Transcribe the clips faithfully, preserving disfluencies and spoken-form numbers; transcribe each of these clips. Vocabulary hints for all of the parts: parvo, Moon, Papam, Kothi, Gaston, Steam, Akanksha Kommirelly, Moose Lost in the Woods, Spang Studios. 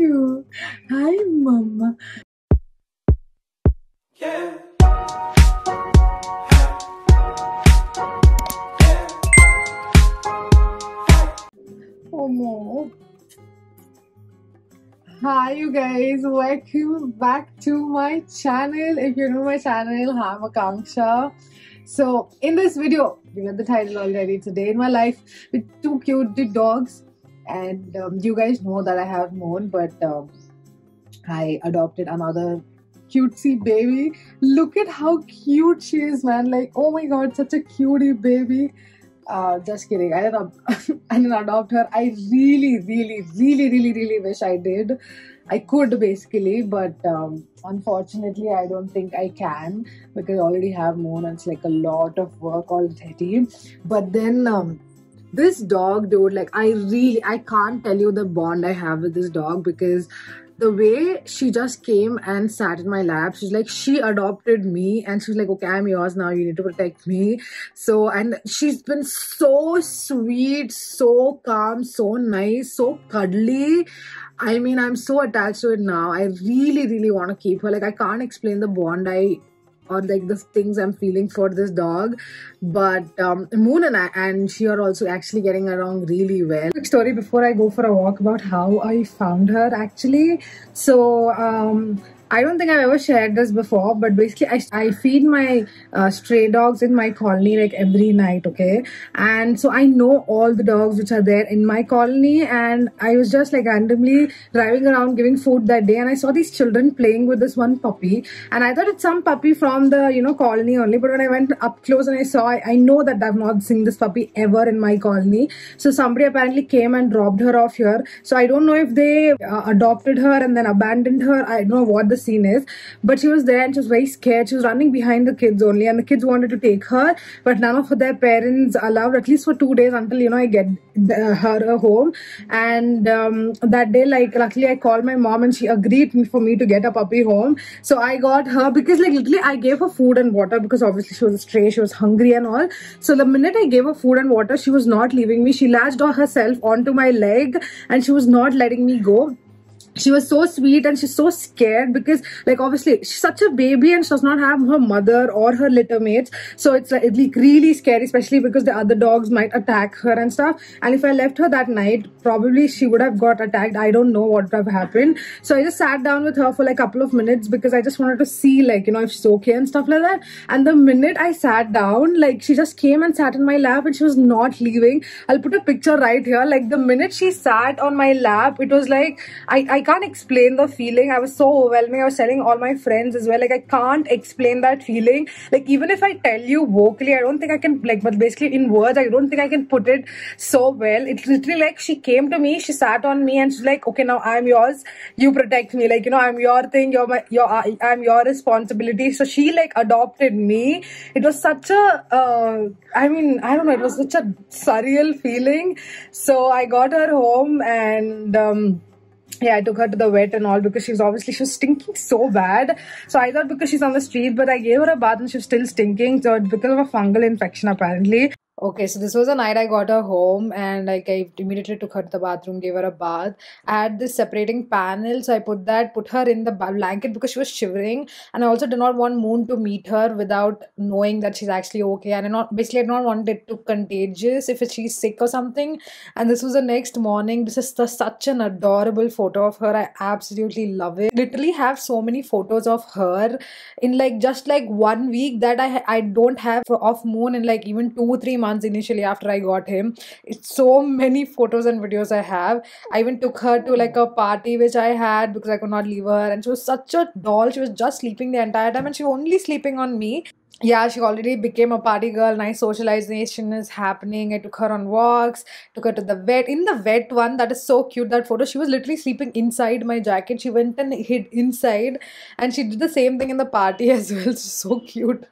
you. Hi, Mama. Yeah. Oh, no. Hi you guys, welcome back to my channel. If you're new to my channel, I'm Akanksha. So in this video, you got the title already, today in my life with two cute dogs. And um, you guys know that I have Moon, but um, I adopted another cutesy baby. Look at how cute she is, man. Like, oh my god, such a cutie baby. Uh, just kidding, I didn't, I didn't adopt her. I really, really, really, really, really wish I did. I could basically, but um, unfortunately, I don't think I can because I already have Moon and it's like a lot of work already. But then um, this dog, dude, like I really, I can't tell you the bond I have with this dog because the way she just came and sat in my lap, she's like, she adopted me and she's like, okay, I'm yours now, you need to protect me. So, and she's been so sweet, so calm, so nice, so cuddly. I mean, I'm so attached to it now. I really, really want to keep her. Like, I can't explain the bond I, or like the things I'm feeling for this dog. But um, Moon and I, and she are also actually getting along really well. Quick story before I go for a walk about how I found her actually. So um, I don't think I've ever shared this before, but basically I, I feed my uh, stray dogs in my colony like every night, okay? And so I know all the dogs which are there in my colony, and I was just like randomly driving around giving food that day, and I saw these children playing with this one puppy, and I thought it's some puppy from the, you know, colony only, but when I went up close and I saw, I, I know that I've not seen this puppy ever in my colony. So somebody apparently came and dropped her off here. So I don't know if they uh, adopted her and then abandoned her. I don't know what the scene is, but she was there and she was very scared. She was running behind the kids only, and the kids wanted to take her, but none of their parents allowed, at least for two days until, you know, I get the, her home. And um, that day, like, luckily I called my mom and she agreed for me to get a puppy home. So I got her because, like, literally I gave her food and water because obviously she was a stray, she was hungry and all. So the minute I gave her food and water, she was not leaving me. She latched herself onto my leg and she was not letting me go. She was so sweet and she's so scared because, like, obviously she's such a baby and she does not have her mother or her litter mates. So it's like, like really scary, especially because the other dogs might attack her and stuff. And if I left her that night, probably she would have got attacked. I don't know what would have happened. So I just sat down with her for like a couple of minutes because I just wanted to see, like, you know, if she's okay and stuff like that. And the minute I sat down, like, she just came and sat in my lap and she was not leaving. I'll put a picture right here. Like, the minute she sat on my lap, it was like, I, I I can't explain the feeling. I was so overwhelming. I was telling all my friends as well, like, I can't explain that feeling. Like, even if I tell you vocally, I don't think I can, like, but basically in words, I don't think I can put it so well. It's literally like she came to me, she sat on me and she's like, okay, now I'm yours, you protect me, like, you know, I'm your thing, you're my, your, I'm your responsibility. So she, like, adopted me. It was such a uh, I mean, I don't know, it was such a surreal feeling. So I got her home and um yeah, I took her to the vet and all because she's obviously, she was stinking so bad. So I thought because she's on the street, but I gave her a bath and she was still stinking. So it's because of a fungal infection apparently. Okay, so this was the night I got her home and, like, I immediately took her to the bathroom, gave her a bath. I had this separating panel, so I put that, put her in the blanket because she was shivering, and I also did not want Moon to meet her without knowing that she's actually okay, and I not basically I did not want it to contagious if she's sick or something. And this was the next morning. This is the, such an adorable photo of her. I absolutely love it. I literally have so many photos of her in, like, just like one week that I I don't have for, of Moon in, like, even two three months. Initially after I got him. It's so many photos and videos I have. I even took her to, like, a party which I had because I could not leave her, and she was such a doll. She was just sleeping the entire time and she was only sleeping on me. Yeah, she already became a party girl. Nice socialization is happening. I took her on walks, took her to the vet. In the vet one, that is so cute, that photo, she was literally sleeping inside my jacket. She went and hid inside, and she did the same thing in the party as well. So cute.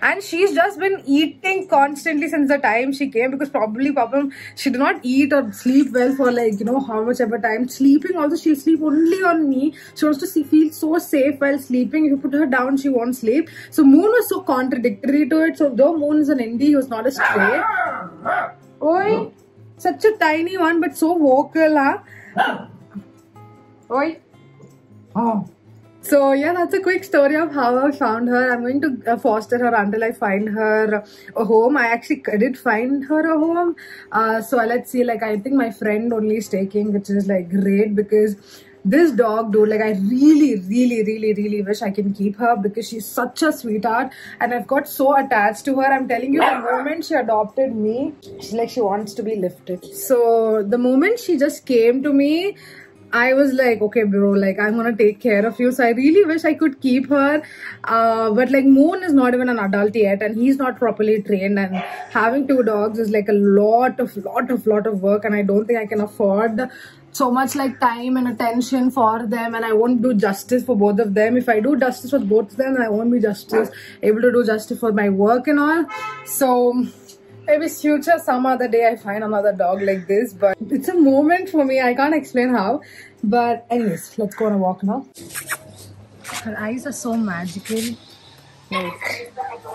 And she's just been eating constantly since the time she came because probably Papam, she did not eat or sleep well for, like, you know, how much ever time. Sleeping also, she'll sleep only on me. She wants to see, feel so safe while sleeping. If you put her down, she won't sleep. So Moon was so contradictory to it. So though Moon is an indie, he was not a stray. Oi! Such a tiny one but so vocal, huh? Oi! Oh. So yeah, that's a quick story of how I found her. I'm going to foster her until I find her a home. I actually did find her a home. Uh, so let's see, like I think my friend only is taking, which is like great because this dog, dude, like I really, really, really, really wish I can keep her because she's such a sweetheart and I've got so attached to her. I'm telling you, the moment she adopted me, she's like, she wants to be lifted. So the moment she just came to me, I was like, okay bro, like I'm gonna take care of you. So I really wish I could keep her, uh, but like Moon is not even an adult yet and he's not properly trained, and having two dogs is like a lot of lot of lot of work, and I don't think I can afford so much like time and attention for them, and I won't do justice for both of them. If I do justice for both of them, I won't be justice able to do justice for my work and all. So maybe future, some other day I find another dog like this, but it's a moment for me. I can't explain how. But anyways, let's go on a walk now. Her eyes are so magical. Like,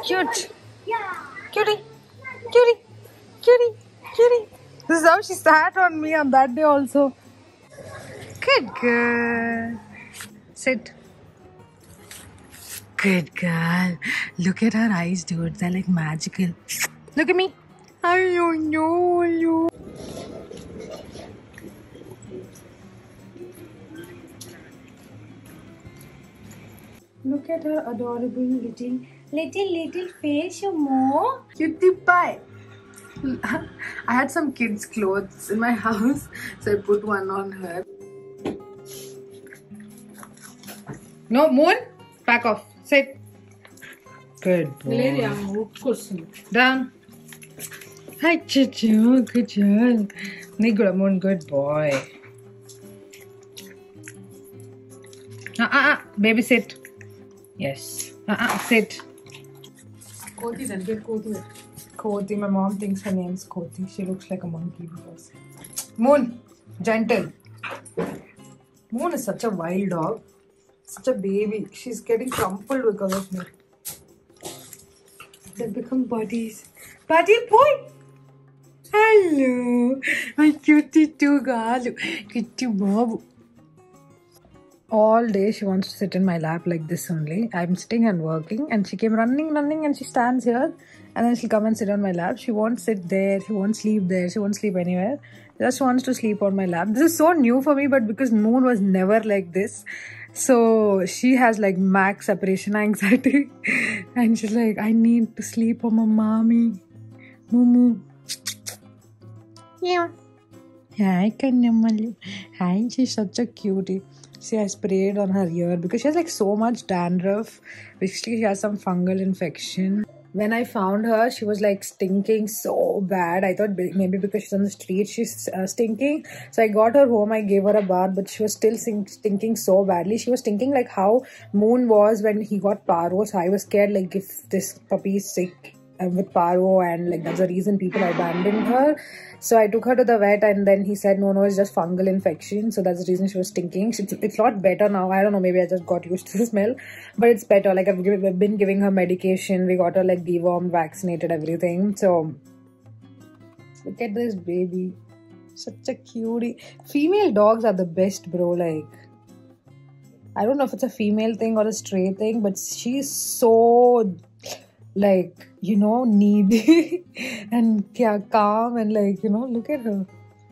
cute. Cutie. Cutie. Cutie. Cutie. This is how she sat on me on that day also. Good girl. Sit. Good girl. Look at her eyes, dude. They're like magical. Look at me. I don't know you. Look at her adorable little, little, little face, you more. Cutie pie. I had some kids' clothes in my house, so I put one on her. No, Moon, back off. Sit. Good boy. Down. Hi, Chichu, good girl. Nigramon, good boy. Ah, ah, ah, baby, sit. Yes. Ah, ah, sit. Kothi, then. Kothi. Kothi, my mom thinks her name's Kothi. She looks like a monkey because. Moon, gentle. Moon is such a wild dog. Such a baby. She's getting crumpled because of me. They've become buddies. Buddy boy! Hello, my cutie too, girl. Cutie Bob. All day she wants to sit in my lap like this only. I'm sitting and working and she came running, running and she stands here and then she'll come and sit on my lap. She won't sit there, she won't sleep there, she won't sleep anywhere. Just wants to sleep on my lap. This is so new for me, but because Moon was never like this. So she has like max separation anxiety and she's like, I need to sleep on my mommy. Mumu. Yeah. Hi, Kanyamalli. Hi, she's such a cutie. See, I sprayed on her ear because she has like so much dandruff. Basically, she has some fungal infection. When I found her, she was like stinking so bad. I thought maybe because she's on the street, she's uh, stinking. So I got her home, I gave her a bath, but she was still stinking so badly. She was stinking like how Moon was when he got Parvo. So I was scared like if this puppy is sick with Parvo, and like that's the reason people abandoned her. So I took her to the vet and then he said no no, it's just fungal infection, so that's the reason she was stinking. It's, it's a lot better now. I don't know, maybe I just got used to the smell, but it's better. Like I've, give, I've been giving her medication. We got her like dewormed, vaccinated, everything. So look at this baby, such a cutie. Female dogs are the best, bro. Like I don't know if it's a female thing or a stray thing, but she's so like, you know, needy and calm, and like, you know, look at her.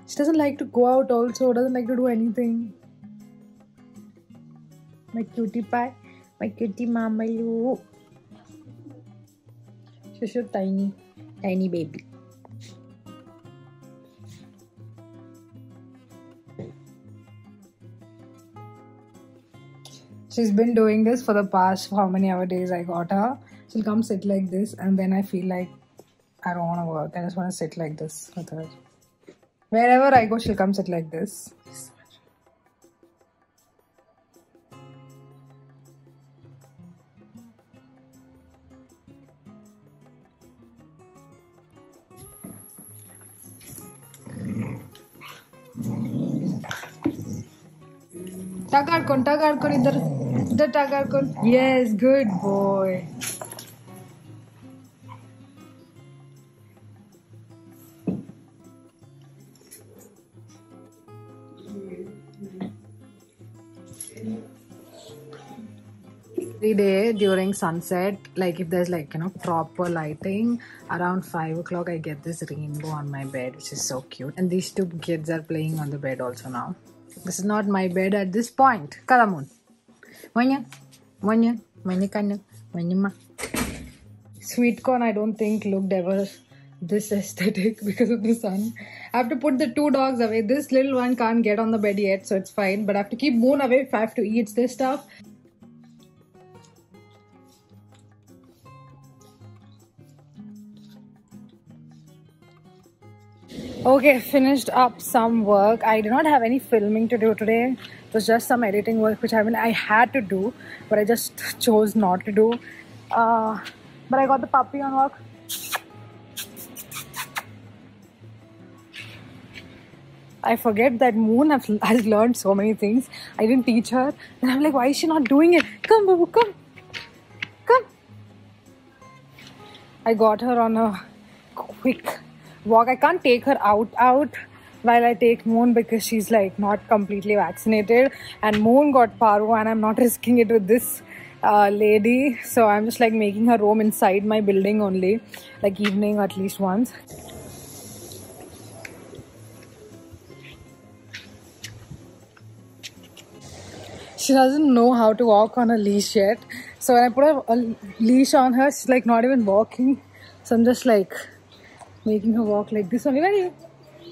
She doesn't like to go out also, doesn't like to do anything. My cutie pie, my cutie mamalu. She's so tiny, tiny baby. She's been doing this for the past how many hour days I got her. She'll come sit like this and then I feel like I don't want to work. I just want to sit like this with her. Wherever I go, she'll come sit like this. Tagarkon, tagarkon, idhar, idhar tagarkon. Yes, good boy. Every day during sunset, like if there's like, you know, proper lighting, around five o'clock I get this rainbow on my bed, which is so cute. And these two kids are playing on the bed also now. This is not my bed at this point. Kala Moon. Sweet corn, I don't think looked ever this aesthetic because of the sun. I have to put the two dogs away. This little one can't get on the bed yet, so it's fine. But I have to keep Moon away if I have to eat this stuff. Okay, finished up some work. I did not have any filming to do today. It was just some editing work which I mean I had to do, but I just chose not to do. Uh, but I got the puppy on walk. I forget that Moon has learned so many things. I didn't teach her. And I'm like, why is she not doing it? Come, Babu, come. Come. I got her on a quick walk. I can't take her out, out while I take Moon because she's like not completely vaccinated. And Moon got parvo and I'm not risking it with this uh, lady. So I'm just like making her roam inside my building only. Like evening at least once. She doesn't know how to walk on a leash yet. So when I put a, a leash on her, she's like not even walking. So I'm just like making her walk like this only.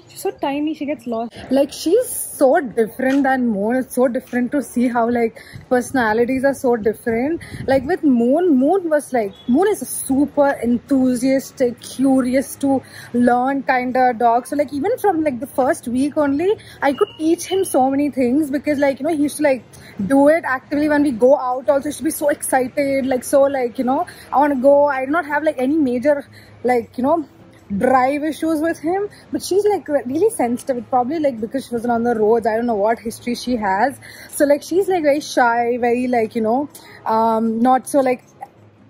She's so tiny, she gets lost. Like she's so different than Moon. It's so different to see how like personalities are so different. Like with Moon, Moon was like, Moon is a super enthusiastic, curious to learn kind of dog. So like even from like the first week only, I could teach him so many things because like, you know, he used to like do it actively when we go out also. He should be so excited, like so like, you know, I want to go. I do not have like any major like, you know, drive issues with him, but she's like really sensitive, probably like because she wasn't on the roads. I don't know what history she has, so like she's like very shy, very like, you know, um not so like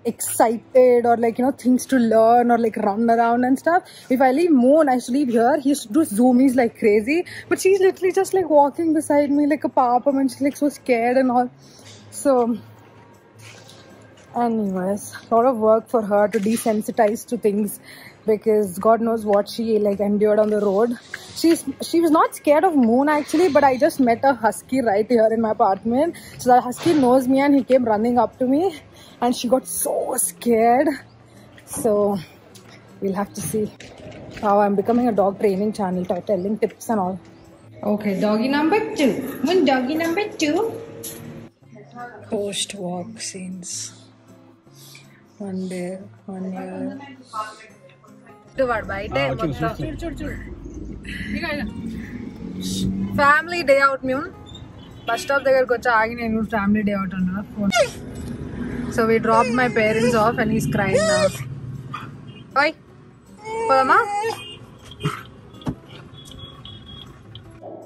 excited or like, you know, things to learn or like run around and stuff. If I leave Moon, I should leave here, he used to do zoomies like crazy, but she's literally just like walking beside me like a Papam and she's like so scared and all. So anyways, a lot of work for her to desensitize to things because God knows what she like endured on the road. She's she was not scared of Moon actually, but I just met a husky right here in my apartment. So that husky knows me and he came running up to me and she got so scared. So we'll have to see. Wow, I'm becoming a dog training channel, telling tips and all. Okay, doggy number two. Moon, doggy number two. Post walk scenes. One day, one year. Family day out, Moon. Bus stop dagar kocha aagi nenu family day out anna phone. So we dropped my parents off and he's crying now. Oi, Padma.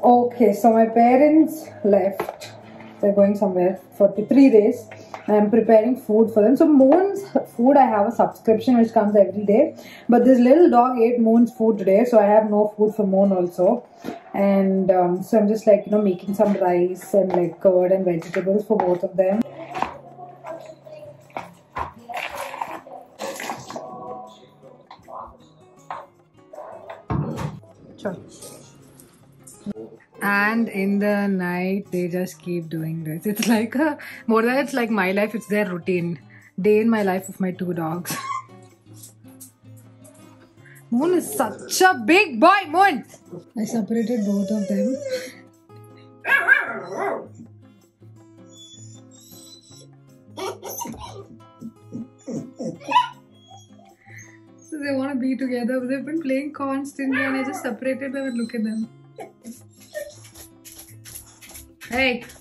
Okay, so my parents left. They're going somewhere for three days. I'm preparing food for them. So Moon's food, I have a subscription which comes every day. But this little dog ate Moon's food today. So I have no food for Moon also. And um, so I'm just like, you know, making some rice and like curd and vegetables for both of them. Sure. And in the night, they just keep doing this. It's like, a, more than it's like my life, it's their routine. Day in my life of my two dogs. Moon is such a big boy, Moon! I separated both of them. So they want to be together, but they've been playing constantly and I just separated them and look at them. Hey!